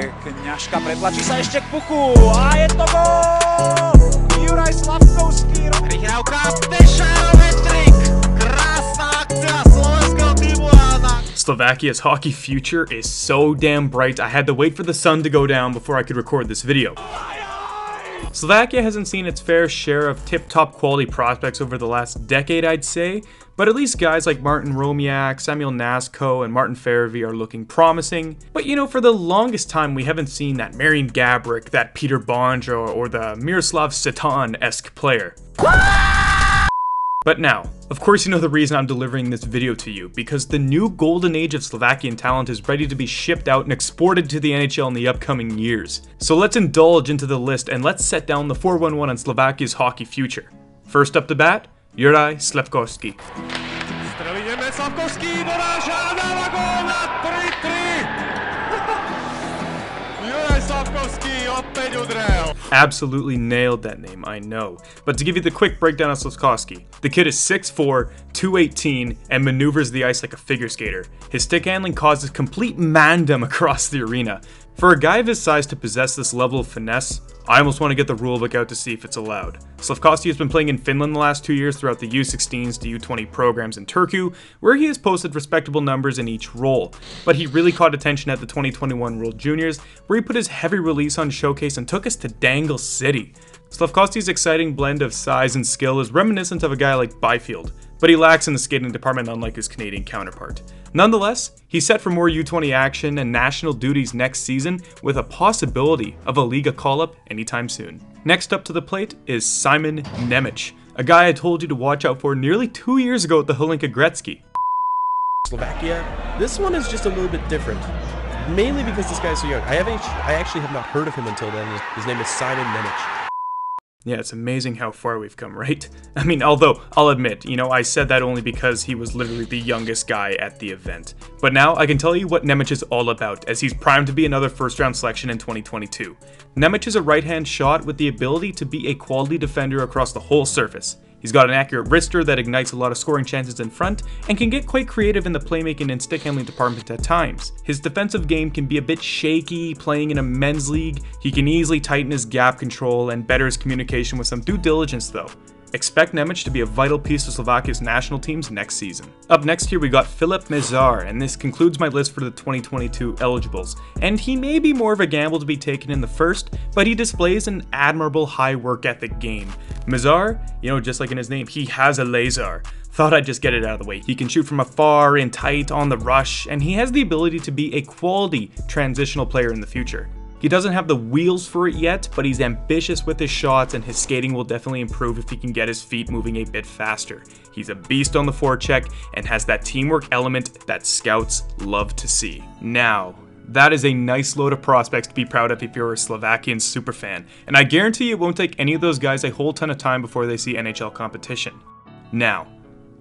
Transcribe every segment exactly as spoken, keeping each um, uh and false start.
Kňažka pretlačí sa ešte k puku a je to gól! Juraj Slafkovsky. Prihrávka Pešárov hat-trick. Krásna akcia slovenského týmu. Slovakia's hockey future is so damn bright. I had to wait for the sun to go down before I could record this video. Slovakia hasn't seen its fair share of tip-top quality prospects over the last decade, I'd say, but at least guys like Martin Romiak, Samuel Knažko, and Martin Faravi are looking promising. But you know, for the longest time, we haven't seen that Marian Gabrik, that Peter Bondra, or the Miroslav Satan-esque player. But now, of course you know the reason I'm delivering this video to you, because the new golden age of Slovakian talent is ready to be shipped out and exported to the N H L in the upcoming years. So let's indulge into the list and let's set down the four one one on Slovakia's hockey future. First up to bat, Juraj Slafkovsky. Absolutely nailed that name, I know. But to give you the quick breakdown of Slafkovsky, the kid is six foot four, two eighteen, and maneuvers the ice like a figure skater. His stick handling causes complete mandem across the arena. For a guy of his size to possess this level of finesse, I almost want to get the rulebook out to see if it's allowed. Slafkovsky has been playing in Finland the last two years throughout the U sixteens to U twenty programs in Turku, where he has posted respectable numbers in each role. But he really caught attention at the twenty twenty-one World Juniors, where he put his heavy release on showcase and took us to Dangle City. Slafkovsky's exciting blend of size and skill is reminiscent of a guy like Byfield, but he lacks in the skating department unlike his Canadian counterpart. Nonetheless, he's set for more U twenty action and national duties next season with a possibility of a Liga call-up anytime soon. Next up to the plate is Simon Nemec, a guy I told you to watch out for nearly two years ago at the Hlinka Gretzky. Slovakia, this one is just a little bit different, mainly because this guy is so young. I, haven't, I actually have not heard of him until then. His, his name is Simon Nemec. Yeah, it's amazing how far we've come, right? I mean, although, I'll admit, you know, I said that only because he was literally the youngest guy at the event. But now, I can tell you what Nemec is all about, as he's primed to be another first-round selection in twenty twenty-two. Nemec is a right-hand shot with the ability to be a quality defender across the whole surface. He's got an accurate wrister that ignites a lot of scoring chances in front, and can get quite creative in the playmaking and stick handling department at times. His defensive game can be a bit shaky playing in a men's league. He can easily tighten his gap control and better his communication with some due diligence though. Expect Nemec to be a vital piece to Slovakia's national teams next season. Up next here we got Filip Mesar, and this concludes my list for the twenty twenty-two eligibles. And he may be more of a gamble to be taken in the first, but he displays an admirable high work ethic game. Mesar, you know, just like in his name, he has a laser. Thought I'd just get it out of the way. He can shoot from afar, in tight, on the rush, and he has the ability to be a quality transitional player in the future. He doesn't have the wheels for it yet, but he's ambitious with his shots and his skating will definitely improve if he can get his feet moving a bit faster. He's a beast on the forecheck and has that teamwork element that scouts love to see. Now, that is a nice load of prospects to be proud of if you're a Slovakian superfan, and I guarantee it won't take any of those guys a whole ton of time before they see N H L competition. Now,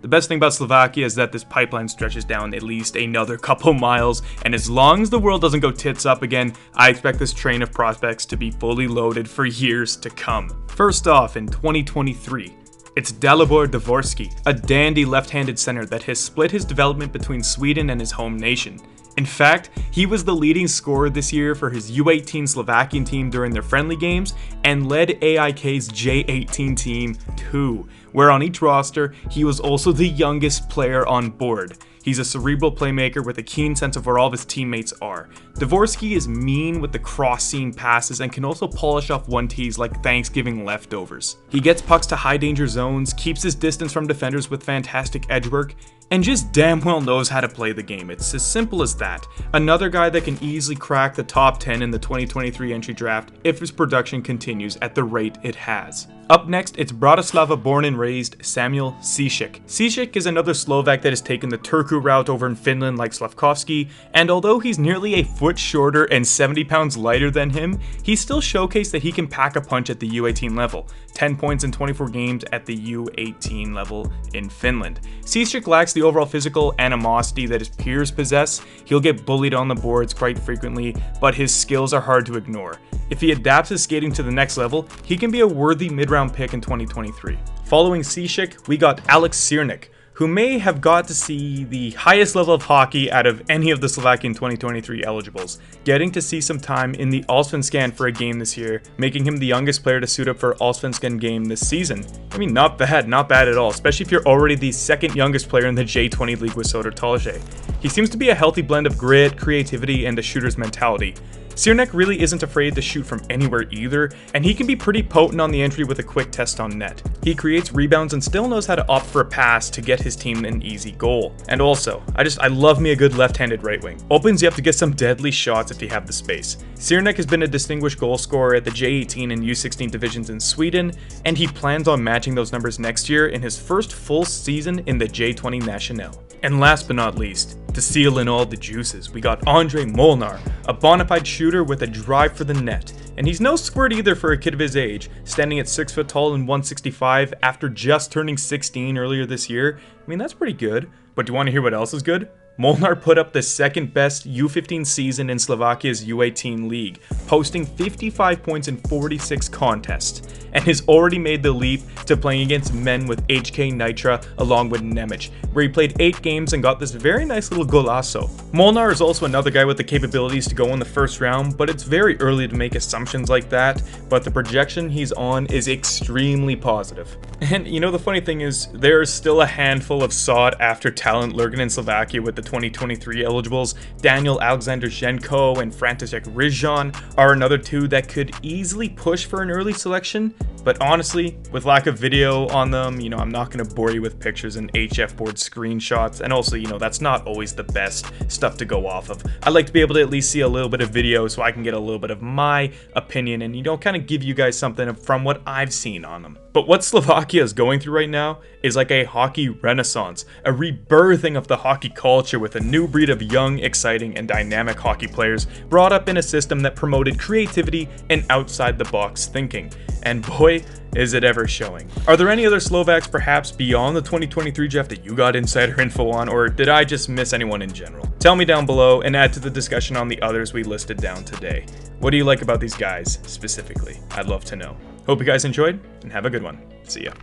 the best thing about Slovakia is that this pipeline stretches down at least another couple miles, and as long as the world doesn't go tits up again, I expect this train of prospects to be fully loaded for years to come. First off, in twenty twenty-three, it's Dalibor Dvorsky, a dandy left-handed center that has split his development between Sweden and his home nation. In fact, he was the leading scorer this year for his U eighteen Slovakian team during their friendly games and led A I K's J eighteen team too, where on each roster, he was also the youngest player on board. He's a cerebral playmaker with a keen sense of where all of his teammates are. Dvorsky is mean with the cross-seam passes and can also polish off one-Ts like Thanksgiving leftovers. He gets pucks to high-danger zones, keeps his distance from defenders with fantastic edge work, and just damn well knows how to play the game. It's as simple as that. Another guy that can easily crack the top ten in the twenty twenty-three entry draft if his production continues at the rate it has. Up next, it's Bratislava born and raised Samuel Cisic. Cisic is another Slovak that has taken the Turku route over in Finland like Slafkovsky, and although he's nearly a foot shorter and seventy pounds lighter than him, he still showcased that he can pack a punch at the U eighteen level. ten points in twenty-four games at the U eighteen level in Finland. Cisic lacks the overall physical animosity that his peers possess. He'll get bullied on the boards quite frequently, but his skills are hard to ignore. If he adapts his skating to the next level, he can be a worthy mid-round pick in twenty twenty-three. Following Cisic, we got Alex Ciernik, who may have got to see the highest level of hockey out of any of the Slovakian twenty twenty-three eligibles, getting to see some time in the Allsvenskan for a game this year, making him the youngest player to suit up for Allsvenskan game this season. I mean, not bad, not bad at all, especially if you're already the second youngest player in the J twenty league with Sodor Talzhe. He seems to be a healthy blend of grit, creativity, and a shooter's mentality. Ciernik really isn't afraid to shoot from anywhere either, and he can be pretty potent on the entry with a quick test on net. He creates rebounds and still knows how to opt for a pass to get his team an easy goal. And also, I just I love me a good left-handed right wing. Opens you up to get some deadly shots if you have the space. Ciernik has been a distinguished goal scorer at the J eighteen and U sixteen divisions in Sweden, and he plans on matching those numbers next year in his first full season in the J twenty National. And last but not least, to seal in all the juices, we got Ondrej Molnar, a bonafide shooter with a drive for the net. And he's no squirt either for a kid of his age, standing at six foot tall and one sixty-five after just turning sixteen earlier this year. I mean, that's pretty good. But do you want to hear what else is good? Molnar put up the second best U fifteen season in Slovakia's U eighteen league, posting fifty-five points in forty-six contests, and has already made the leap to playing against men with H K Nitra along with Nemec, where he played eight games and got this very nice little golazo. Molnar is also another guy with the capabilities to go in the first round, but it's very early to make assumptions like that, but the projection he's on is extremely positive. And you know, the funny thing is, there is still a handful of sought after talent lurking in Slovakia with the twenty twenty-three eligibles. Daniel Alexandr Jenko and Frantisek Rizjan are another two that could easily push for an early selection, but honestly, with lack of video on them, you know, I'm not going to bore you with pictures and H F board screenshots, and also, you know, that's not always the best stuff to go off of. I like to be able to at least see a little bit of video so I can get a little bit of my opinion and, you know, kind of give you guys something from what I've seen on them. But what Slovakia is going through right now is like a hockey renaissance, a rebirthing of the hockey culture with a new breed of young, exciting, and dynamic hockey players brought up in a system that promoted creativity and outside-the-box thinking. And boy, is it ever showing. Are there any other Slovaks perhaps beyond the twenty twenty-three draft that you got insider info on, or did I just miss anyone in general? Tell me down below and add to the discussion on the others we listed down today. What do you like about these guys specifically? I'd love to know. Hope you guys enjoyed, and have a good one. See ya.